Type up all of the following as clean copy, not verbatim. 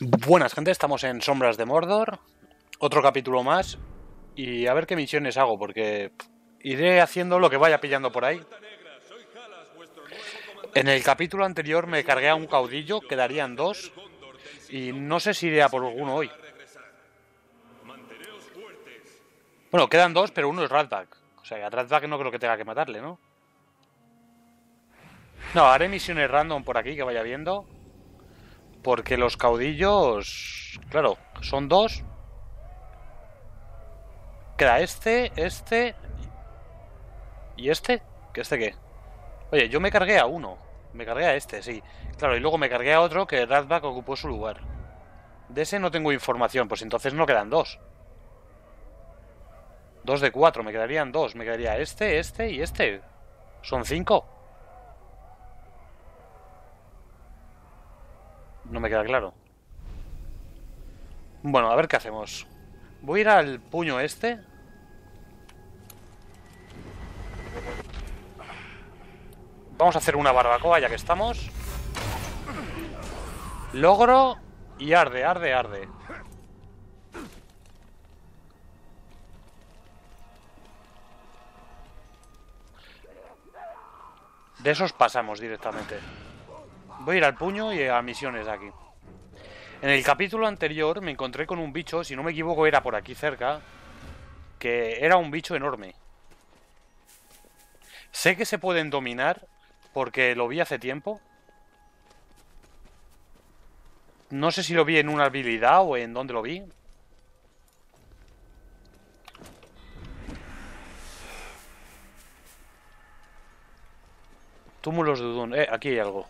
Buenas, gente, estamos en Sombras de Mordor, otro capítulo más, y a ver qué misiones hago, porque iré haciendo lo que vaya pillando por ahí. En el capítulo anterior me cargué a un caudillo, quedarían dos, y no sé si iré a por alguno hoy. Bueno, quedan dos, pero uno es Ratback, o sea, a Ratback no creo que tenga que matarle, ¿no? No, haré misiones random por aquí, que vaya viendo. Porque los caudillos, claro, son dos. Queda este y este. ¿Qué este qué? Oye, yo me cargué a uno. Me cargué a este, sí. Claro, y luego me cargué a otro que Ratback ocupó su lugar. De ese no tengo información, pues entonces no quedan dos. Dos de cuatro, me quedarían dos. Me quedaría este, este y este. Son cinco. No me queda claro. Bueno, a ver qué hacemos. Voy a ir al puño este. Vamos a hacer una barbacoa ya que estamos. Logro y arde, arde, arde. De esos pasamos directamente. Voy a ir al puño y a misiones de aquí. En el capítulo anterior me encontré con un bicho, si no me equivoco era por aquí cerca, que era un bicho enorme. Sé que se pueden dominar porque lo vi hace tiempo. No sé si lo vi en una habilidad o en dónde lo vi. Túmulos de Dudún. Aquí hay algo.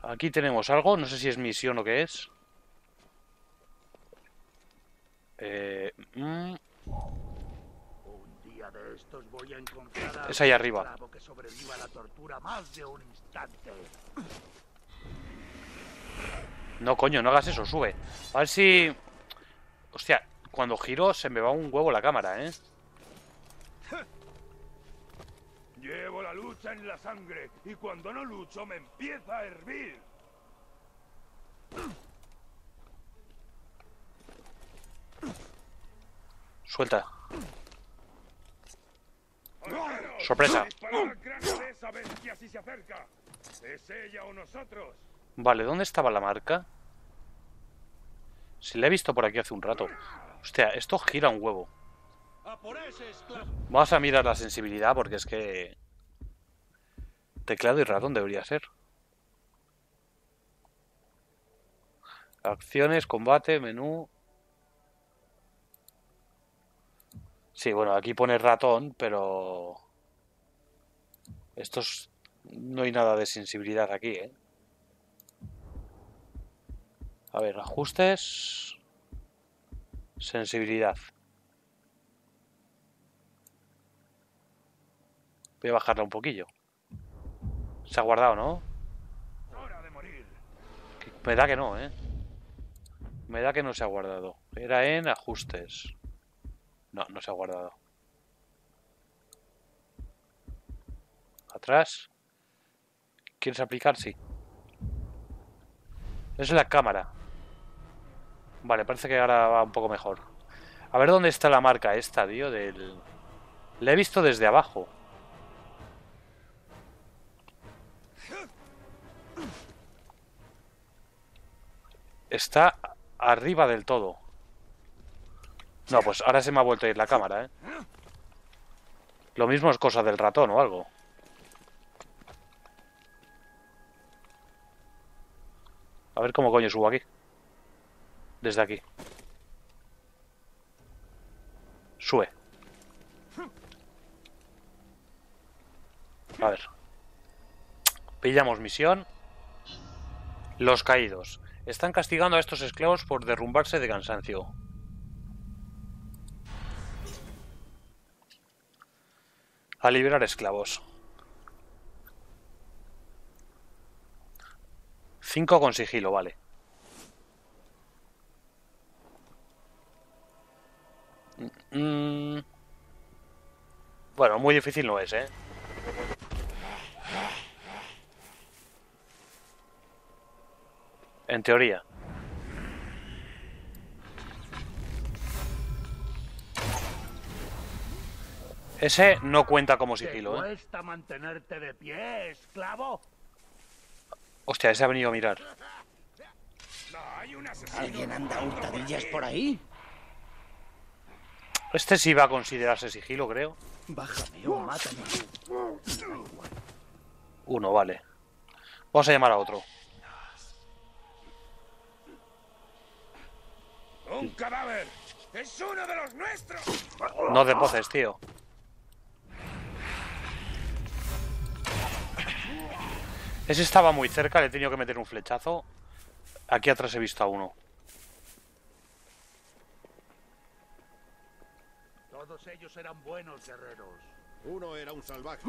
Aquí tenemos algo, no sé si es misión o qué es. Es ahí arriba. No, coño, no hagas eso, sube. A ver si... Hostia, cuando giro se me va un huevo la cámara, ¿eh? Llevo la lucha en la sangre y cuando no lucho me empieza a hervir. Suelta. Sorpresa. Vale, ¿dónde estaba la marca? Si la he visto por aquí hace un rato. Hostia, esto gira un huevo. Vamos a mirar la sensibilidad porque es que... Teclado y ratón debería ser. Acciones, combate, menú... Sí, bueno, aquí pone ratón, pero... Estos... No hay nada de sensibilidad aquí, ¿eh? A ver, ajustes... Sensibilidad... Voy a bajarla un poquillo. Se ha guardado, ¿no? Me da que no, ¿eh? Me da que no se ha guardado. Era en ajustes. No, no se ha guardado. Atrás. ¿Quieres aplicar? Sí. Es la cámara. Vale, parece que ahora va un poco mejor. A ver dónde está la marca esta, tío. La he visto desde abajo. Está arriba del todo. No, pues ahora se me ha vuelto a ir la cámara, ¿eh? Lo mismo es cosa del ratón o algo. A ver cómo coño subo aquí. Desde aquí. Sube. A ver. Pillamos misión. Los caídos. Están castigando a estos esclavos por derrumbarse de cansancio. A liberar esclavos. 5 con sigilo, vale. Bueno, muy difícil no es, ¿eh? En teoría. Ese no cuenta como sigilo, ¿eh? ¿Cuesta mantenerte de pie, esclavo? Hostia, ese ha venido a mirar. ¿Alguien anda hurtadillas por ahí? Este sí va a considerarse sigilo, creo. Bájame o mátame. Uno, vale. Vamos a llamar a otro. ¡Un cadáver! ¡Es uno de los nuestros! No te poces, tío. Ese estaba muy cerca, le he tenido que meter un flechazo. Aquí atrás he visto a uno. Todos ellos eran buenos guerreros. Uno era un salvaje.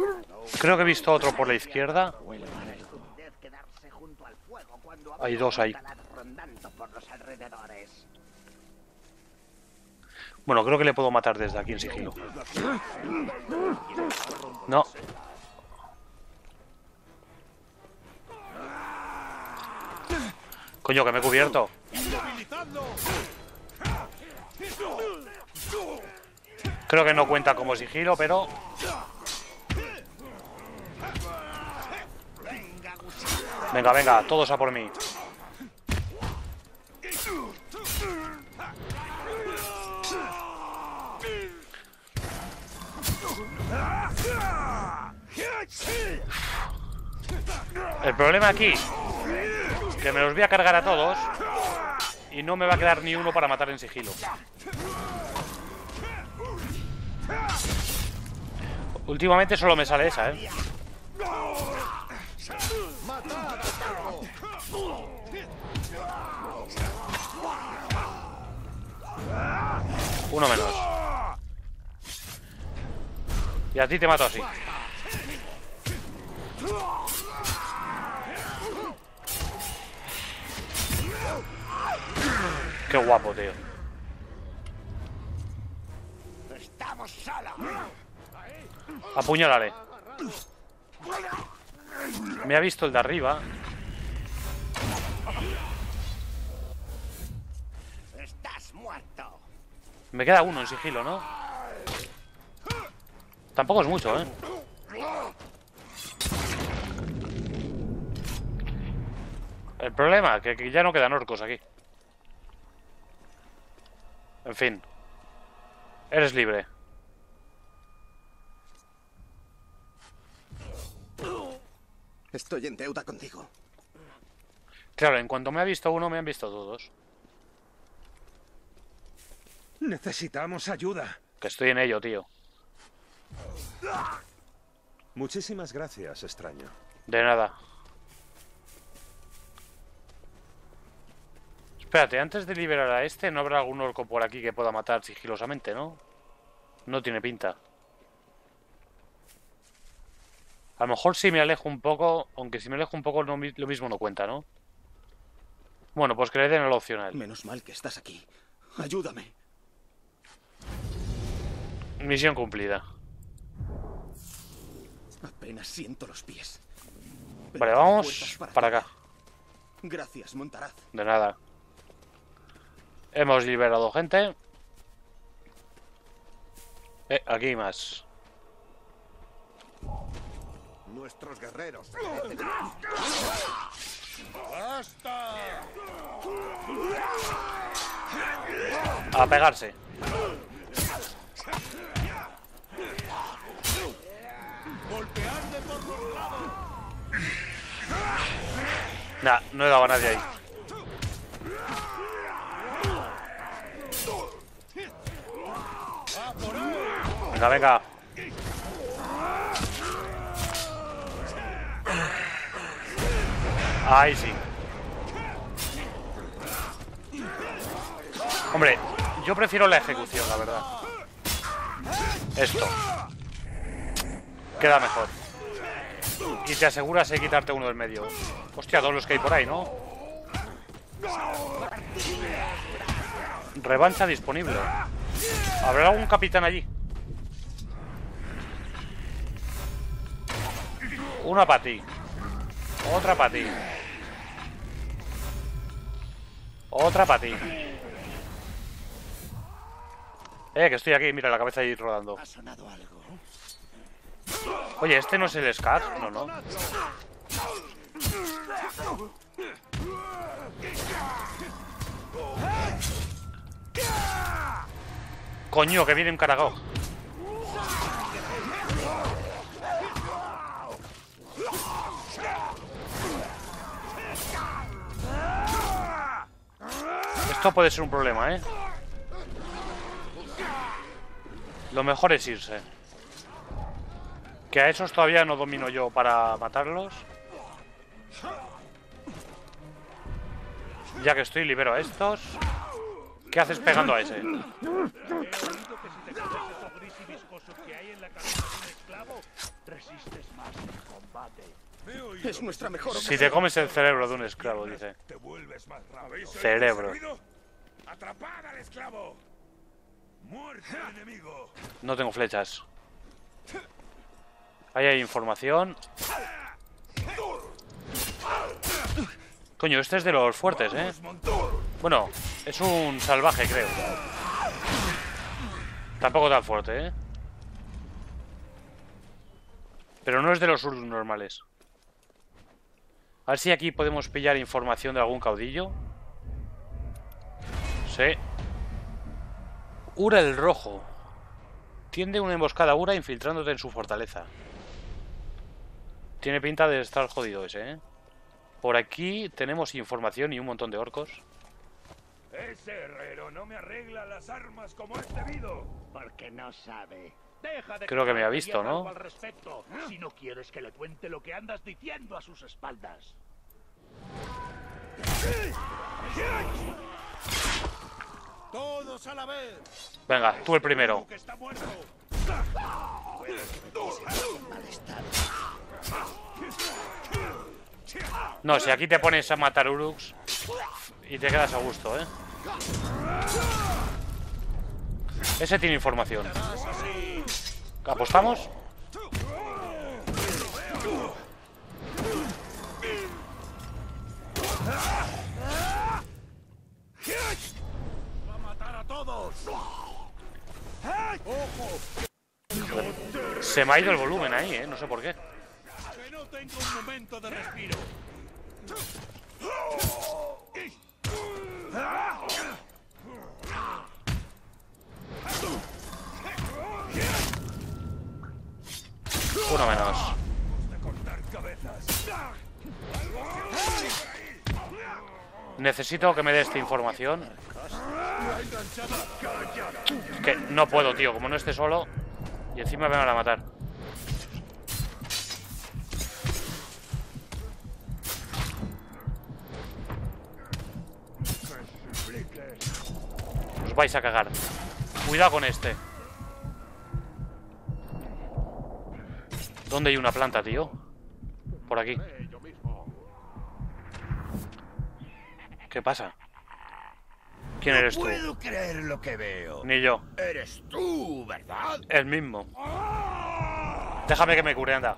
Creo que he visto otro por la izquierda. Hay dos ahí. Bueno, creo que le puedo matar desde aquí en sigilo. No. Coño, que me he cubierto. Creo que no cuenta como sigilo, pero... Venga, venga, todos a por mí. El problema aquí, que me los voy a cargar a todos y no me va a quedar ni uno para matar en sigilo. Últimamente solo me sale esa, ¿eh? Uno menos. Y a ti te mato así. Qué guapo, tío. Estamos solos. Apuñalale. Me ha visto el de arriba. Estás muerto. Me queda uno en sigilo, ¿no? Tampoco es mucho, ¿eh? El problema es que ya no quedan orcos aquí. En fin. Eres libre. Estoy en deuda contigo. Claro, en cuanto me ha visto uno, me han visto todos. Necesitamos ayuda. Que estoy en ello, tío. Muchísimas gracias, extraño. De nada. Espérate, antes de liberar a este, ¿no habrá algún orco por aquí que pueda matar sigilosamente, no? No tiene pinta. A lo mejor si me alejo un poco, aunque si me alejo un poco no, lo mismo no cuenta, ¿no? Bueno, pues que le den el opcional. Menos mal que estás aquí. Ayúdame. Misión cumplida. Apenas siento los pies. Vale, vamos para acá. Gracias, Montaraz. De nada. Hemos liberado gente. Aquí hay más. Nuestros guerreros. ¡Basta! A pegarse. Golpeadle por los lados. Nah, no he dado a nadie ahí. Venga, venga. Ahí sí. Hombre, yo prefiero la ejecución, la verdad. Esto queda mejor. Y te aseguras de quitarte uno del medio. Hostia, todos los que hay por ahí, ¿no? Revancha disponible. ¿Habrá algún capitán allí? Una para ti. Otra para ti. Otra para ti. Que estoy aquí, mira la cabeza ahí rodando. ¿Ha sonado algo? Oye, este no es el Scar, no, no. Coño, que viene encargado. Esto puede ser un problema, ¿eh? Lo mejor es irse. Que a esos todavía no domino yo para matarlos. Ya que estoy, libero a estos. ¿Qué haces pegando a ese? Es nuestra mejor ocasión. Si te comes el cerebro de un esclavo, dice. Cerebro. Atrapad al esclavo. Muerte al enemigo. No tengo flechas. Ahí hay información. Coño, este es de los fuertes, ¿eh? Bueno, es un salvaje, creo. Tampoco tan fuerte, ¿eh? Pero no es de los normales. A ver si aquí podemos pillar información de algún caudillo. Sí. Ura el rojo. Tiende una emboscada a Ura infiltrándote en su fortaleza. Tiene pinta de estar jodido ese, ¿eh? Por aquí tenemos información y un montón de orcos. Ese herrero no me arregla las armas como es debido, porque no sabe. Deja de Creo que me ha visto, ¿no? Al respecto, si no quieres que le cuente lo que andas diciendo a sus espaldas. Todos a la vez. Venga, tú el primero. No, si aquí te pones a matar Uruks y te quedas a gusto, ¿eh? Ese tiene información. ¿Apostamos? Va a matar a todos. Se me ha ido el volumen ahí, ¿eh? No sé por qué. No tengo un momento de respiro. Uno menos. Necesito que me dé esta información. Es que no puedo, tío, como no esté solo. Y encima me van a matar. Os vais a cagar. Cuidado con este. ¿Dónde hay una planta, tío? Por aquí. ¿Qué pasa? ¿Quién eres tú? No puedo creer lo que veo. Ni yo. Eres tú, ¿verdad? El mismo. Déjame que me cure, anda.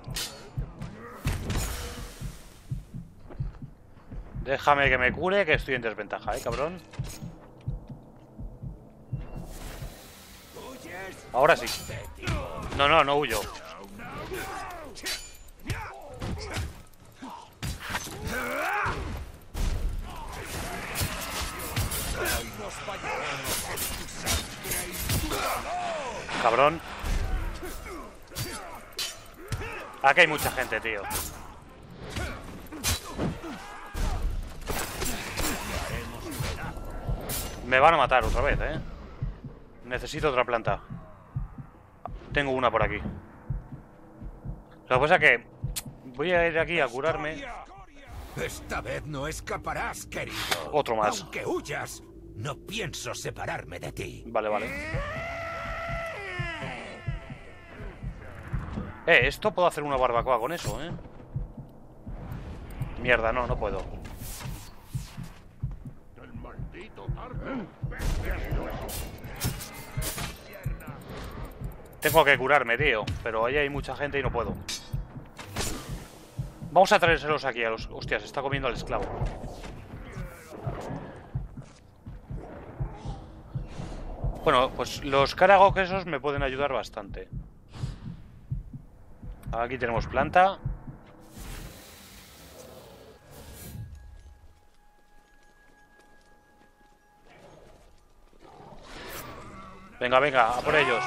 Déjame que me cure, que estoy en desventaja, cabrón. Ahora sí. No, no, no huyo. Cabrón. Aquí hay mucha gente, tío. Me van a matar otra vez, ¿eh? Necesito otra planta. Tengo una por aquí. La cosa es que voy a ir aquí a curarme. Esta vez no escaparás, querido. Otro más. Aunque huyas, no pienso separarme de ti. Vale, vale. Esto puedo hacer una barbacoa con eso, ¿eh? Mierda, no, no puedo. El maldito árbol. Tengo que curarme, tío. Pero ahí hay mucha gente y no puedo. Vamos a traérselos aquí a los... Hostia, se está comiendo al esclavo. Bueno, pues los caragos esos me pueden ayudar bastante. Aquí tenemos planta. Venga, venga, a por ellos.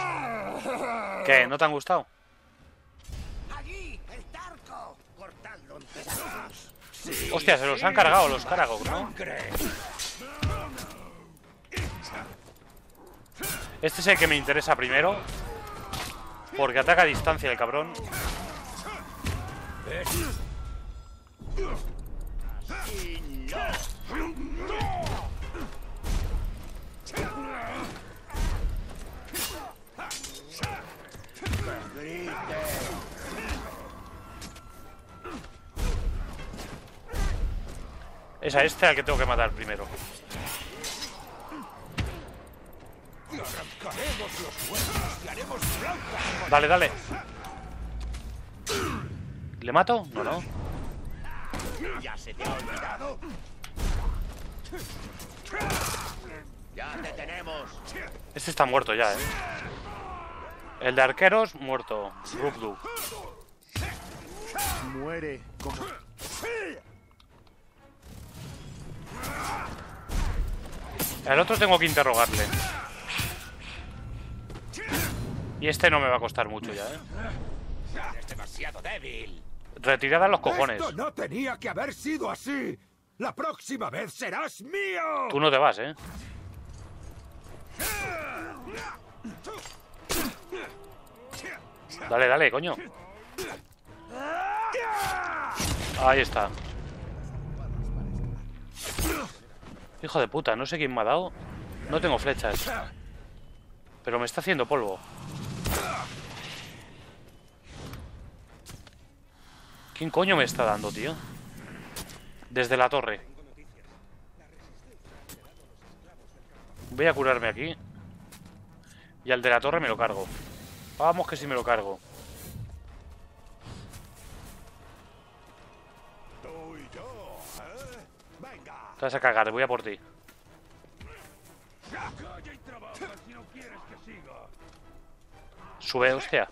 ¿Qué? ¿No te han gustado? Hostia, se los han cargado los caragos, ¿no? Este es el que me interesa primero, porque ataca a distancia el cabrón. Es a este al que tengo que matar primero. Dale, dale. ¿Le mato? No, no. Ya se te ha olvidado. Ya te tenemos. Este está muerto ya, ¿eh? El de arqueros muerto. Rukdu. Muere. Como... Al otro tengo que interrogarle. Y este no me va a costar mucho ya, ¿eh? Eres demasiado débil. Retirada a los cojones. Esto no tenía que haber sido así. La próxima vez serás mío. Tú no te vas, ¿eh? Dale, dale, coño. Ahí está. Hijo de puta, no sé quién me ha dado. No tengo flechas. Pero me está haciendo polvo. ¿Quién coño me está dando, tío? Desde la torre. Voy a curarme aquí. Y al de la torre me lo cargo. Vamos que sí me lo cargo. Te vas a cagar, voy a por ti. Sube, hostia.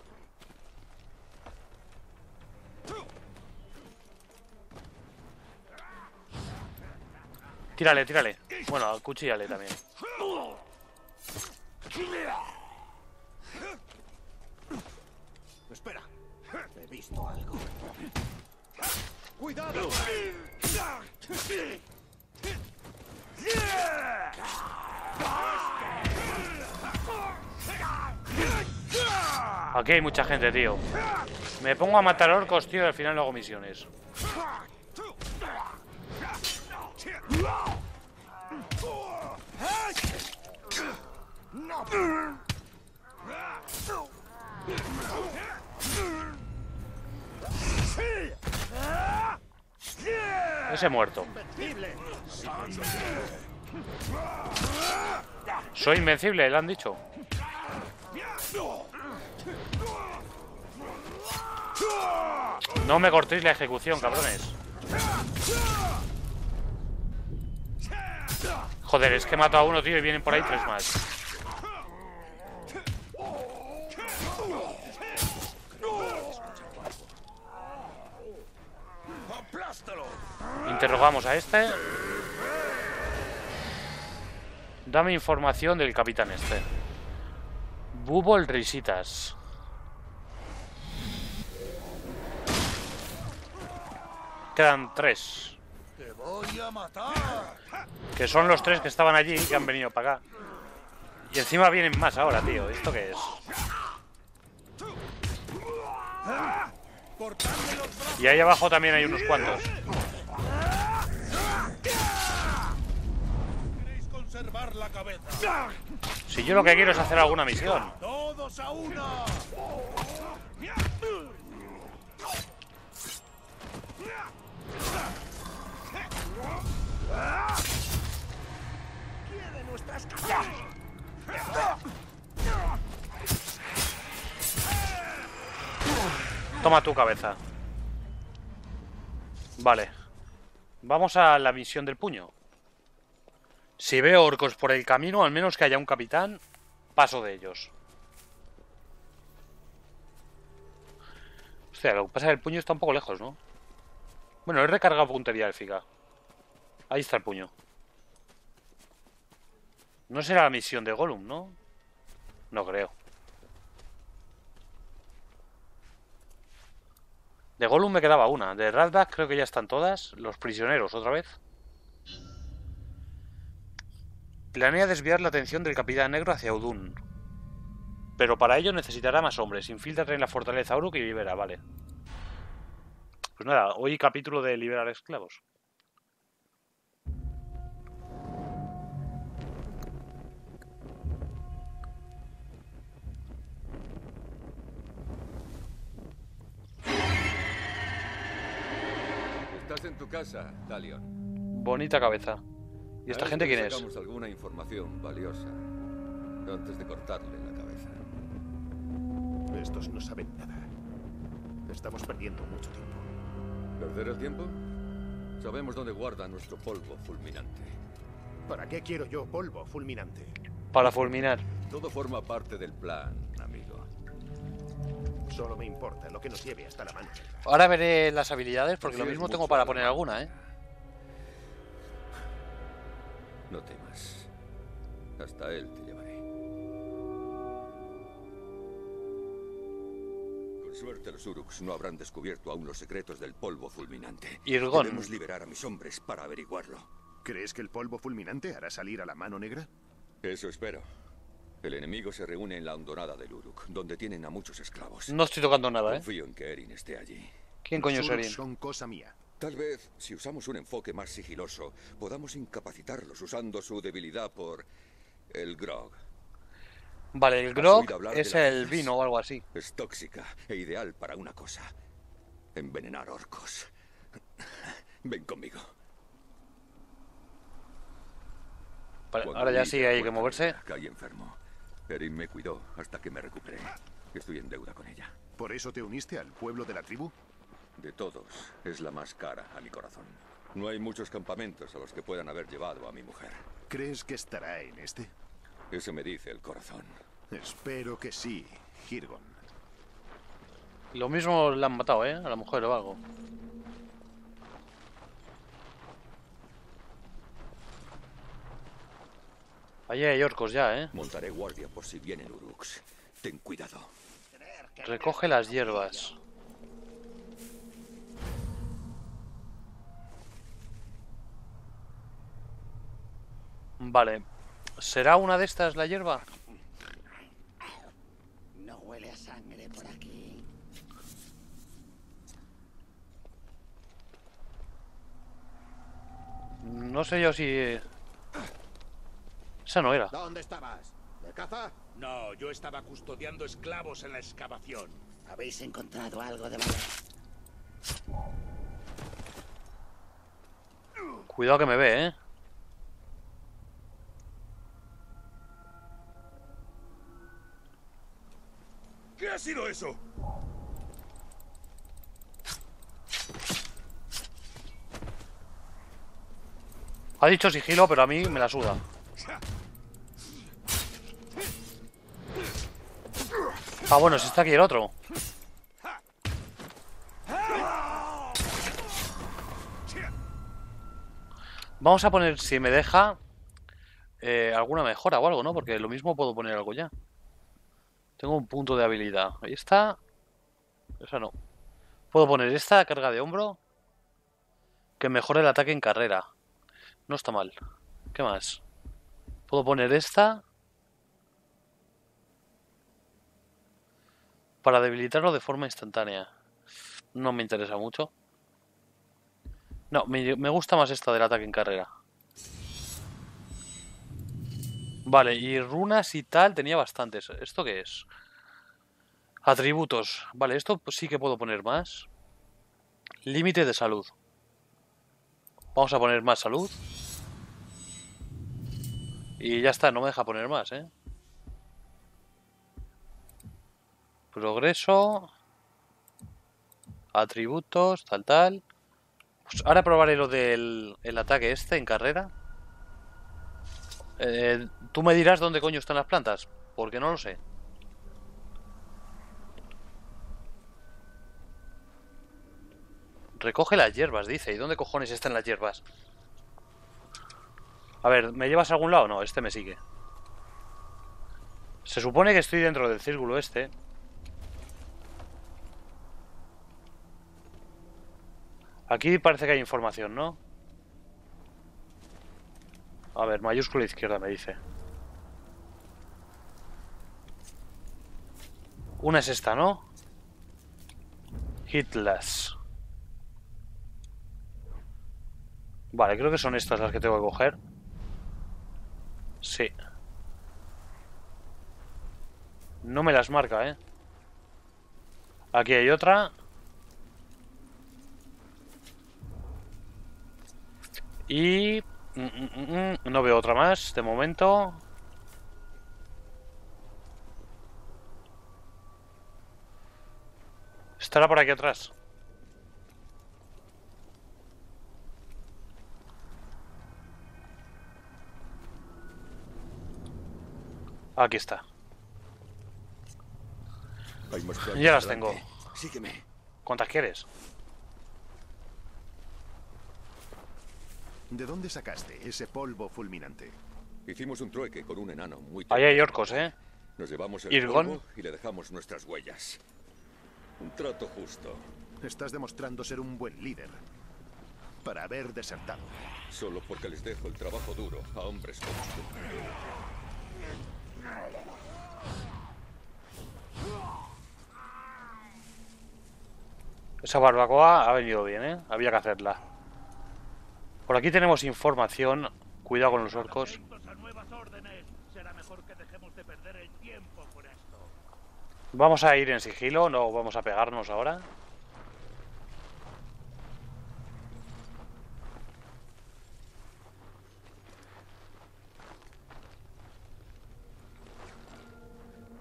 Tírale, tírale. Bueno, cuchillale también. Espera, he visto algo. Cuidado. Aquí hay mucha gente, tío. Me pongo a matar orcos, tío, y al final no hago misiones. Ese muerto. Soy invencible, le han dicho. No me cortéis la ejecución, cabrones. Joder, es que mato a uno, tío, y vienen por ahí tres más. Interrogamos a este. Dame información del capitán este. Bubol risitas. Quedan tres. Te voy a matar. Que son los tres que estaban allí, que han venido para acá. Y encima vienen más ahora, tío. ¿Esto qué es? Y ahí abajo también hay unos cuantos. La cabeza. Si yo lo que quiero es hacer alguna misión. Todos a una. ¿Quiere nuestras casas? Toma tu cabeza. Vale. Vamos a la misión del puño. Si veo orcos por el camino, al menos que haya un capitán Paso de ellos. Hostia, lo que pasa es que el puño está un poco lejos, ¿no? Bueno, he recargado puntería élfica. Ahí está el puño. No será la misión de Gollum, ¿no? No creo. De Gollum me quedaba una. De Radda creo que ya están todas. Los prisioneros, otra vez. Planea desviar la atención del Capitán Negro hacia Udun. Pero para ello necesitará más hombres. Infíltrate en la fortaleza Uruk y libera, vale. Pues nada, hoy capítulo de liberar esclavos. Estás en tu casa, Dalion. Bonita cabeza. ¿Y esta gente quién es? Sacamos alguna información valiosa antes de cortarle la cabeza. Estos no saben nada. Estamos perdiendo mucho tiempo. ¿Perder el tiempo? Sabemos dónde guarda nuestro polvo fulminante. ¿Para qué quiero yo polvo fulminante? Para fulminar. Todo forma parte del plan, amigo. Solo me importa lo que nos lleve hasta la mancha. Ahora veré las habilidades porque lo mismo tengo para poner alguna, ¿eh? No temas. Hasta él te llevaré. Con suerte los Uruks no habrán descubierto aún los secretos del polvo fulminante. Hirgon. Debemos liberar a mis hombres para averiguarlo. ¿Crees que el polvo fulminante hará salir a la mano negra? Eso espero. El enemigo se reúne en la hondonada del Uruk, donde tienen a muchos esclavos. No estoy tocando nada, ¿eh? Confío en que Erin esté allí. ¿Quién coño es Erin? Son cosa mía. Tal vez, si usamos un enfoque más sigiloso, podamos incapacitarlos usando su debilidad por el grog. Vale, el grog es el vino o algo así. Es tóxica e ideal para una cosa. Envenenar orcos. Ven conmigo. Vale, ahora ya sí hay que moverse. Caí enfermo. Erin me cuidó hasta que me recuperé. Estoy en deuda con ella. ¿Por eso te uniste al pueblo de la tribu? De todos, es la más cara a mi corazón. No hay muchos campamentos a los que puedan haber llevado a mi mujer. ¿Crees que estará en este? Eso me dice el corazón. Espero que sí, Hirgon. Lo mismo la han matado, ¿eh? A la mujer o algo. Allí hay orcos ya, ¿eh? Montaré guardia por si vienen Uruks. Ten cuidado. Recoge las hierbas. Vale, ¿será una de estas la hierba? No huele a sangre por aquí. No sé yo si... Esa no era. ¿Dónde estabas? ¿De caza? No, yo estaba custodiando esclavos en la excavación. ¿Habéis encontrado algo de valor? Cuidado que me ve, ¿eh? ¿Qué ha sido eso? Ha dicho sigilo, pero a mí me la suda. Ah, bueno, si está aquí el otro. Vamos a poner, si me deja, alguna mejora o algo, ¿no? Porque lo mismo puedo poner algo ya. Tengo un punto de habilidad. Ahí está. Esa no. Puedo poner esta carga de hombro. Que mejore el ataque en carrera. No está mal. ¿Qué más? Puedo poner esta. Para debilitarlo de forma instantánea. No me interesa mucho. No, me gusta más esta del ataque en carrera. Vale, y runas y tal tenía bastantes. ¿Esto qué es? Atributos. Vale, esto sí que puedo poner más. Límite de salud. Vamos a poner más salud. Y ya está, no me deja poner más, ¿eh? Progreso. Atributos, tal, tal. Pues ahora probaré lo del ataque este en carrera. Tú me dirás dónde coño están las plantas. Porque no lo sé. Recoge las hierbas, dice. ¿Y dónde cojones están las hierbas? A ver, ¿me llevas a algún lado? No, este me sigue. Se supone que estoy dentro del círculo este. Aquí parece que hay información, ¿no? A ver, mayúscula izquierda me dice. Una es esta, ¿no? Hitlas. Vale, creo que son estas las que tengo que coger. Sí. No me las marca, ¿eh? Aquí hay otra. Y... no veo otra más, de momento. Estará por aquí atrás. Aquí está. Ya las tengo. Sígueme. ¿Cuántas quieres? ¿De dónde sacaste ese polvo fulminante? Hicimos un trueque con un enano muy... Ahí hay orcos, ¿eh? Nos llevamos el Hirgon y le dejamos nuestras huellas. Un trato justo. Estás demostrando ser un buen líder. Para haber desertado. Solo porque les dejo el trabajo duro a hombres como tú. Esa barbacoa ha venido bien, ¿eh? Había que hacerla. Por aquí tenemos información. Cuidado con los orcos. Vamos a ir en sigilo, no vamos a pegarnos ahora.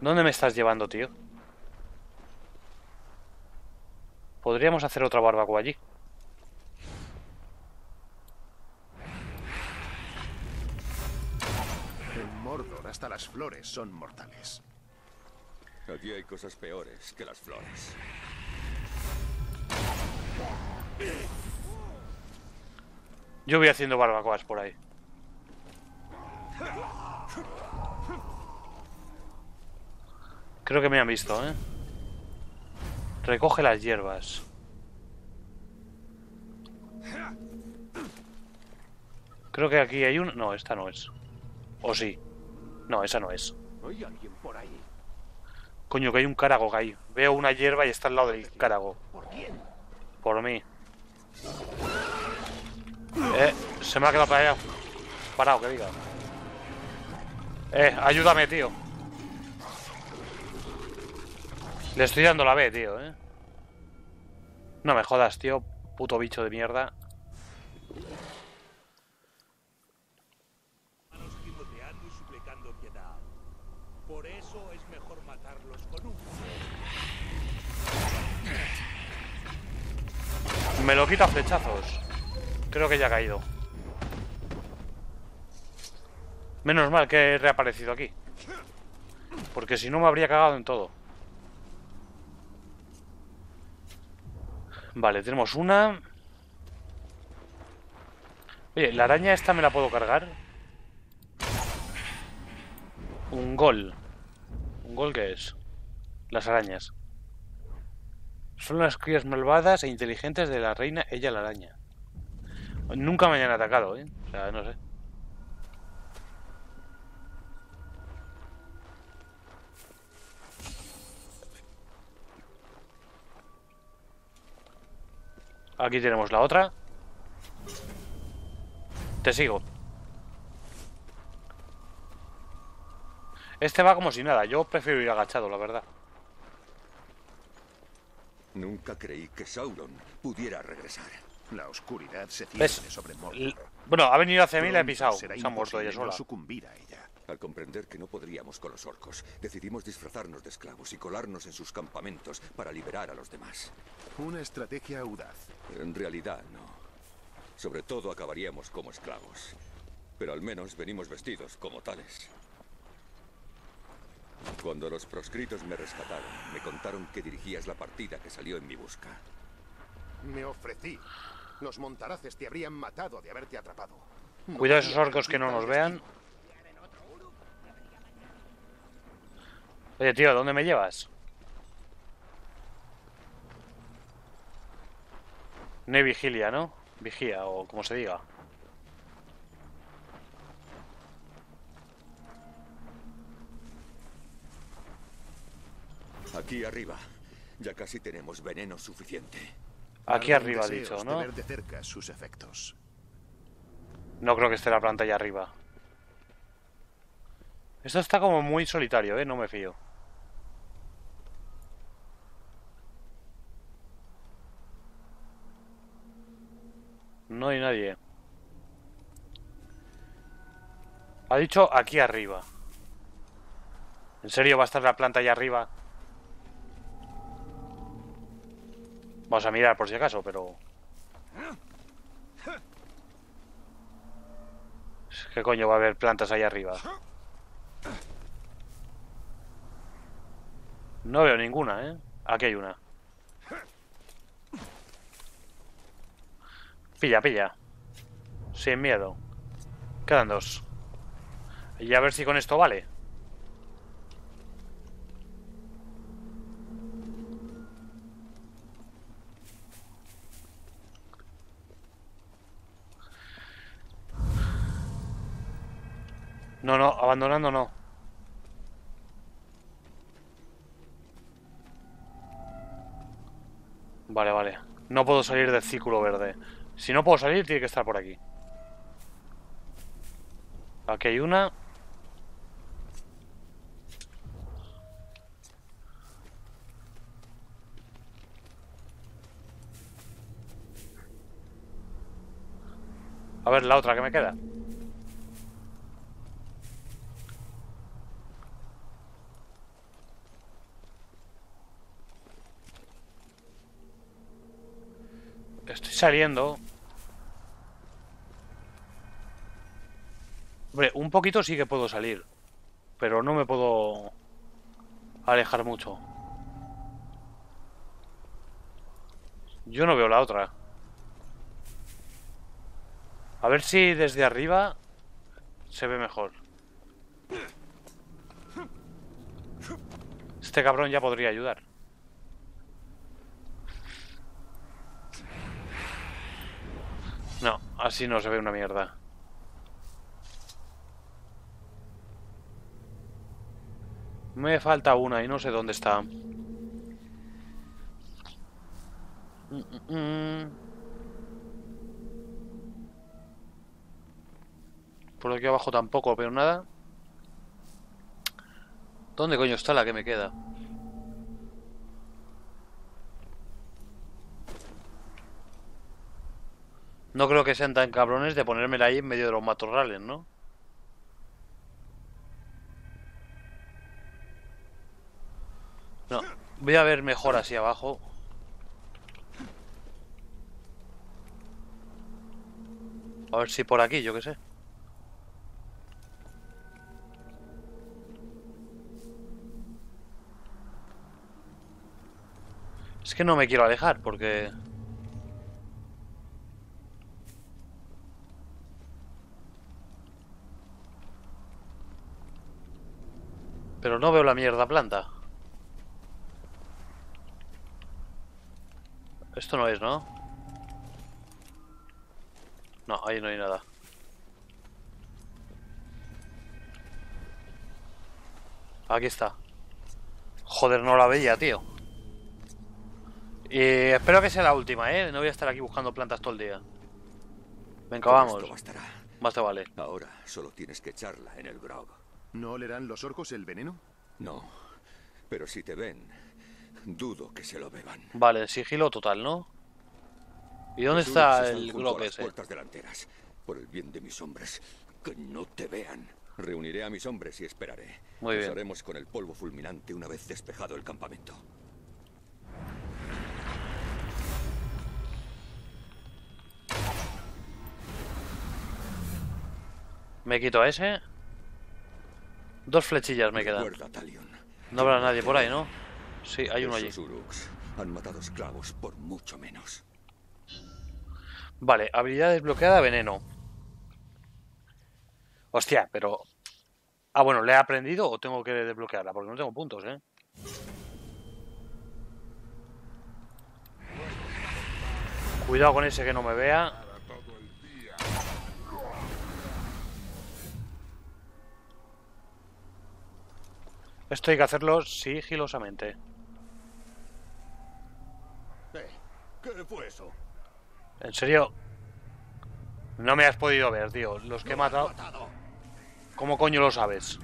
¿Dónde me estás llevando, tío? Podríamos hacer otra barbacoa allí. En Mordor hasta las flores son mortales. Aquí hay cosas peores que las flores. Yo voy haciendo barbacoas por ahí. Creo que me han visto, ¿eh? Recoge las hierbas. Creo que aquí hay un... No, esta no es. O sí. No, esa no es. ¿Hay alguien por ahí? Coño, que hay un carago ahí. Veo una hierba y está al lado del carago. ¿Por quién? Por mí. Se me ha quedado para allá. Parado, que diga. Ayúdame, tío. Le estoy dando la B, tío, ¿eh? No me jodas, tío. Puto bicho de mierda. Por eso es mejor matarlos con un... Me lo quita flechazos. Creo que ya ha caído. Menos mal que he reaparecido aquí. Porque si no me habría cagado en todo. Vale, tenemos una. Oye, la araña esta me la puedo cargar. Un gol. ¿Un gol qué es? Las arañas. Son las crías malvadas e inteligentes de la reina, ella la araña. Nunca me han atacado, ¿eh? O sea, no sé. Aquí tenemos la otra. Te sigo. Este va como si nada. Yo prefiero ir agachado, la verdad. Nunca creí que Sauron pudiera regresar. La oscuridad se cierne sobre Mordor. Bueno, ha venido hacia mí y la he pisado. Se ha muerto ella sola. Al comprender que no podríamos con los orcos, decidimos disfrazarnos de esclavos y colarnos en sus campamentos para liberar a los demás. Una estrategia audaz. En realidad, no. Sobre todo acabaríamos como esclavos. Pero al menos venimos vestidos como tales. Cuando los proscritos me rescataron, me contaron que dirigías la partida que salió en mi busca. Me ofrecí. Los montaraces te habrían matado de haberte atrapado. Cuidado esos orcos que no nos vean. Oye, tío, ¿dónde me llevas? No hay vigilia, ¿no? Vigía, o como se diga. Aquí arriba. Ya casi tenemos veneno suficiente. Aquí arriba, dicho, ¿no? Ver de cerca sus efectos. No creo que esté la planta allá arriba. Esto está como muy solitario, ¿eh? No me fío. No hay nadie. Ha dicho aquí arriba. ¿En serio va a estar la planta allá arriba? Vamos a mirar por si acaso, pero... ¿Qué coño va a haber plantas allá arriba? No veo ninguna, ¿eh? Aquí hay una. Pilla, pilla. Sin miedo. Quedan dos. Y a ver si con esto vale. No, no, abandonando no. Vale, vale. No puedo salir del círculo verde. Si no puedo salir, tiene que estar por aquí. Aquí hay una. A ver, la otra que me queda. Estoy saliendo. Hombre, un poquito sí que puedo salir, pero no me puedo alejar mucho. Yo no veo la otra. A ver si desde arriba se ve mejor. Este cabrón ya podría ayudar. No, así no se ve una mierda. Me falta una y no sé dónde está. Por aquí abajo tampoco, pero nada. ¿Dónde coño está la que me queda? No creo que sean tan cabrones de ponérmela ahí en medio de los matorrales, ¿no? No, voy a ver mejor hacia abajo. A ver si por aquí, yo qué sé. Es que no me quiero alejar porque... Pero no veo la mierda planta. Esto no es, ¿no? No, ahí no hay nada. Aquí está. Joder, no la veía, tío. Y espero que sea la última, ¿eh? No voy a estar aquí buscando plantas todo el día. Venga, vamos. Más te vale. Ahora solo tienes que echarla en el grog. ¿No olerán los orcos el veneno? No, pero si te ven, dudo que se lo beban. Vale, sigilo total, ¿no? ¿Y dónde está el globo ese? Puertas delanteras, por el bien de mis hombres, que no te vean. Reuniré a mis hombres y esperaré. Muy bien. Haremos con el polvo fulminante una vez despejado el campamento. Me quito a ese. Dos flechillas me quedan. Recuerda, Dalion, No habrá nadie por ahí, ¿no? Sí, hay uno allí. Esos Uruks han matado esclavos por mucho menos. Vale, habilidad desbloqueada, veneno. Hostia, pero... Ah, bueno, ¿le he aprendido o tengo que desbloquearla? Porque no tengo puntos, ¿eh? Cuidado con ese que no me vea. Esto hay que hacerlo sigilosamente. ¿Qué fue eso? ¿En serio? No me has podido ver, tío. Los que he matado... ¿Cómo coño lo sabes?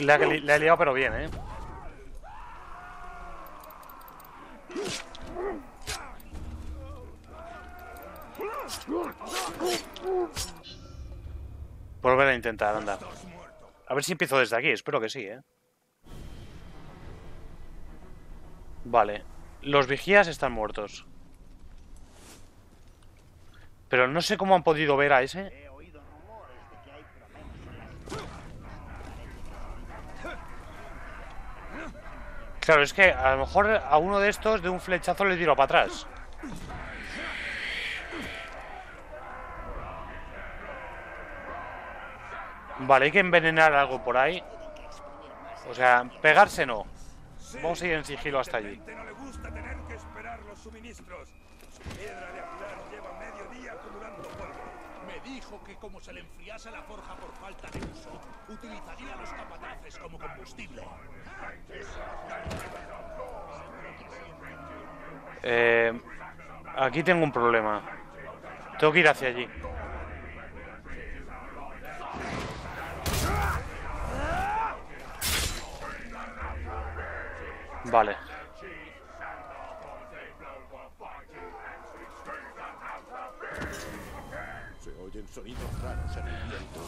La he liado pero bien, ¿eh? Volver a intentar, anda. A ver si empiezo desde aquí, espero que sí, ¿eh? Vale. Los vigías están muertos. Pero no sé cómo han podido ver a ese. Claro, es que a lo mejor a uno de estos de un flechazo le tiro para atrás. Vale, hay que envenenar algo por ahí. O sea, pegarse no. Vamos a ir en sigilo hasta allí. Me dijo que como se le enfriase la forja por falta de uso, utilizaría los capataces como combustible. Aquí tengo un problema. Tengo que ir hacia allí. Vale. Se oyen sonidos raros en el viento.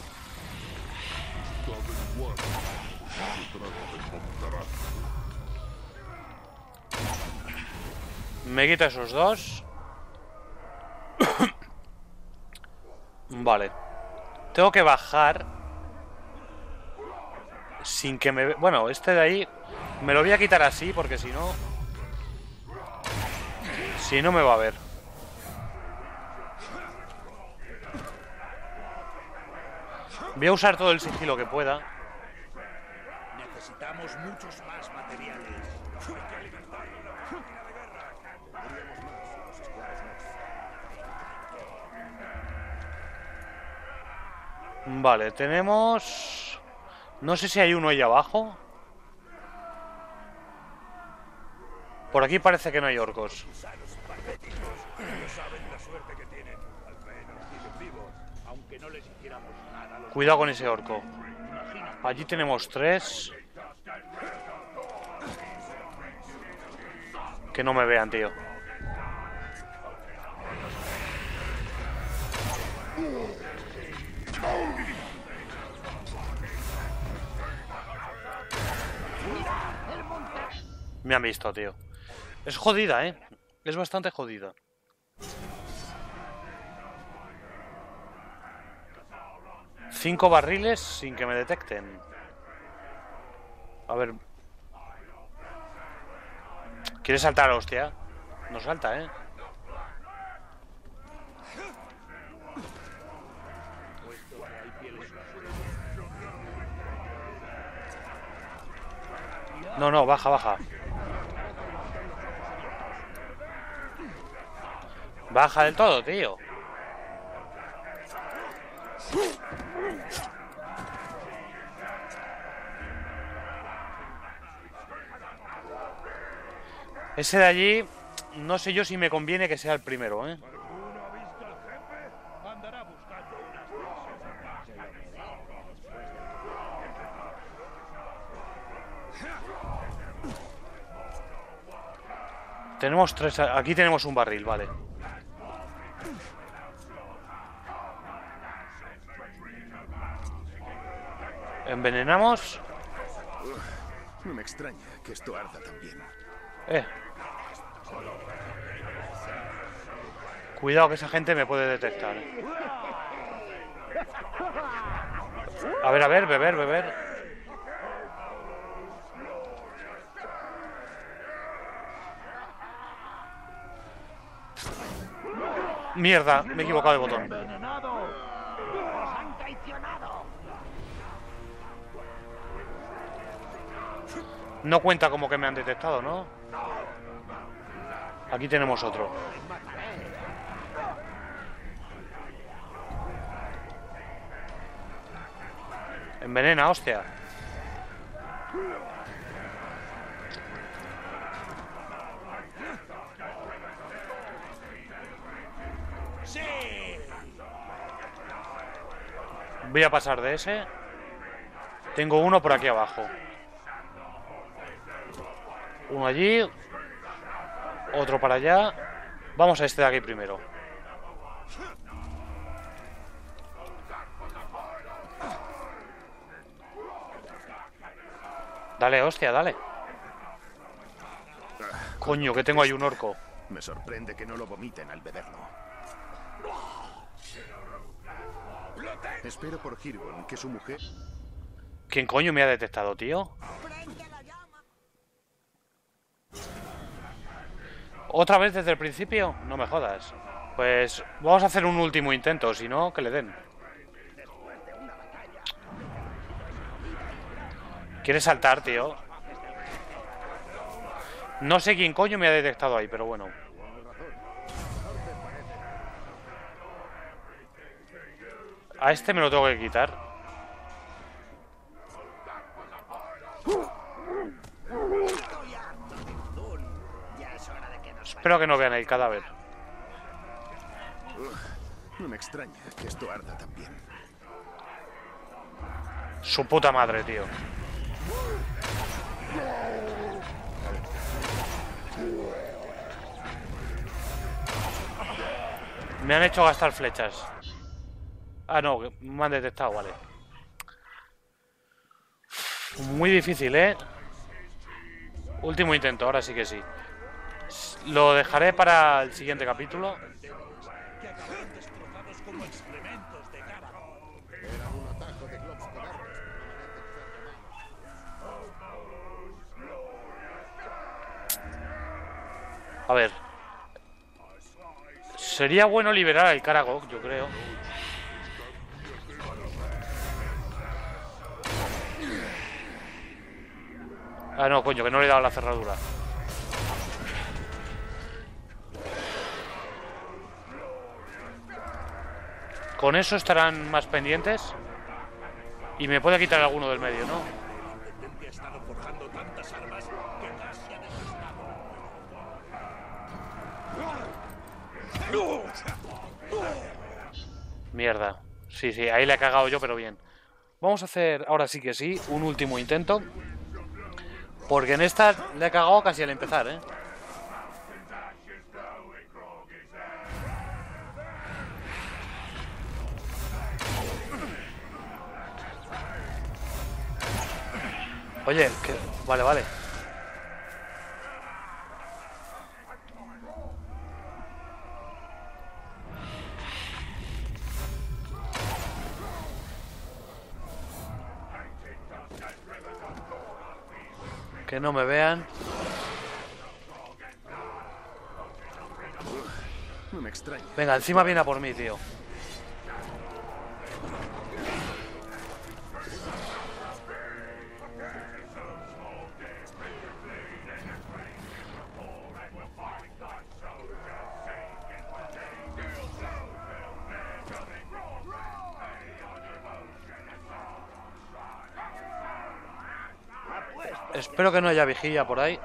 Me quita esos dos. Vale. Tengo que bajar sin que me... Bueno, este de ahí... Me lo voy a quitar así porque si no... Si no me va a ver. Voy a usar todo el sigilo que pueda. Necesitamos muchos más materiales. Vale, tenemos... No sé si hay uno ahí abajo. Por aquí parece que no hay orcos. Cuidado con ese orco. Allí tenemos tres. Que no me vean, tío. Me han visto, tío. Es jodida, ¿eh? Es bastante jodida. Cinco barriles sin que me detecten. A ver... ¿Quieres saltar, hostia? No salta, ¿eh? No, no, baja, baja. Baja del todo, tío. Ese de allí, no sé yo si me conviene que sea el primero, ¿eh? Tenemos tres... Aquí tenemos un barril, vale. Envenenamos. No me extraña que esto arda también. Cuidado que esa gente me puede detectar. A ver, beber, beber. Mierda, me he equivocado de botón. No cuenta como que me han detectado, ¿no? Aquí tenemos otro. Envenena, hostia. Sí. Voy a pasar de ese. Tengo uno por aquí abajo. Uno allí. Otro para allá. Vamos a este de aquí primero. Dale, hostia, dale. Coño, que tengo ahí un orco. Me sorprende que no lo vomiten al beberlo. Espero por Hirgon que su mujer... ¿Quién coño me ha detectado, tío? ¿Otra vez desde el principio? No me jodas. Pues vamos a hacer un último intento, si no, que le den. Quiere saltar, tío. No sé quién coño me ha detectado ahí, pero bueno. A este me lo tengo que quitar. Espero que no vean el cadáver. No me extraña que esto arda también. Su puta madre, tío. Me han hecho gastar flechas. Ah, no, me han detectado, vale. Muy difícil, ¿eh? Último intento, ahora sí que sí. Lo dejaré para el siguiente capítulo. A ver. Sería bueno liberar al Karagog, yo creo. Ah, no, coño, que no le he dado la cerradura. Con eso estarán más pendientes. Y me puede quitar alguno del medio, ¿no? Mierda. Sí, sí, ahí le he cagado yo, pero bien. Vamos a hacer, ahora sí que sí, un último intento. Porque en esta le he cagado casi al empezar, ¿eh? Oye, que... Vale, vale. Que no me vean. No me extraña. Venga, encima viene a por mí, tío. Espero que no haya vigía por ahí.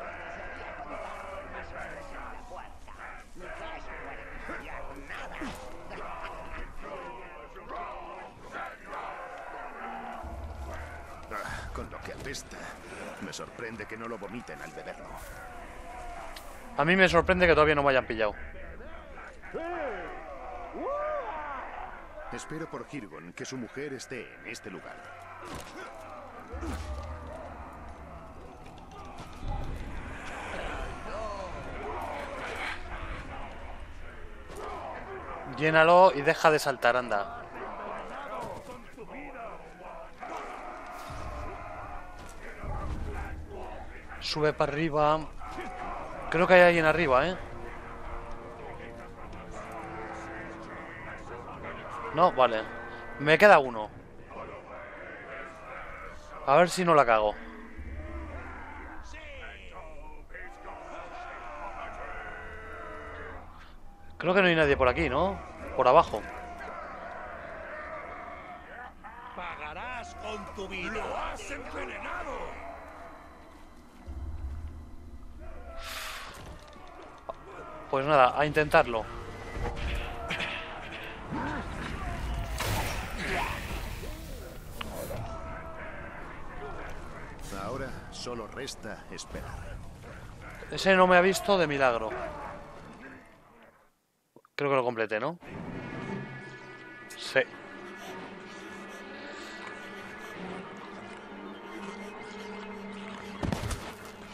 Con lo que apesta, me sorprende que no lo vomiten al beberlo. A mí me sorprende que todavía no me hayan pillado. Espero por Hirgon que su mujer esté en este lugar. Llénalo y deja de saltar, anda. Sube para arriba. Creo que hay alguien arriba, ¿eh? No, vale. Me queda uno. A ver si no la cago. Creo que no hay nadie por aquí, ¿no? Por abajo. Pagarás con tu vida. Lo has envenenado. Pues nada, a intentarlo. Ahora solo resta esperar. Ese no me ha visto de milagro. Creo que lo completé, ¿no? Sí.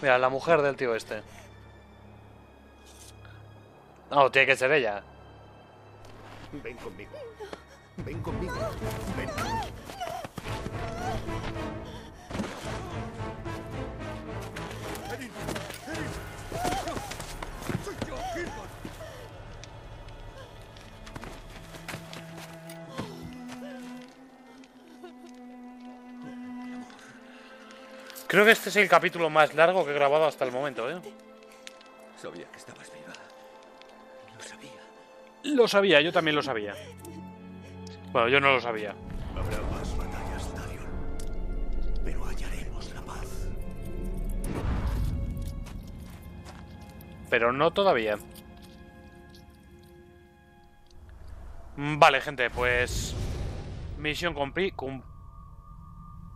Mira, la mujer del tío este. No, tiene que ser ella. Ven conmigo. Ven conmigo. Ven. Creo que este es el capítulo más largo que he grabado hasta el momento, ¿eh? Sabía que estabas viva. Lo sabía. Lo sabía, yo también lo sabía. Bueno, yo no lo sabía. Habrá más batallas, Dalion. Pero hallaremos la paz. Pero no todavía. Vale, gente, pues... Misión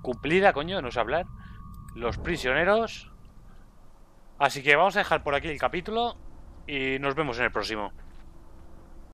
cumplida, coño, no sé hablar. Los prisioneros. Así que vamos a dejar por aquí el capítulo y nos vemos en el próximo.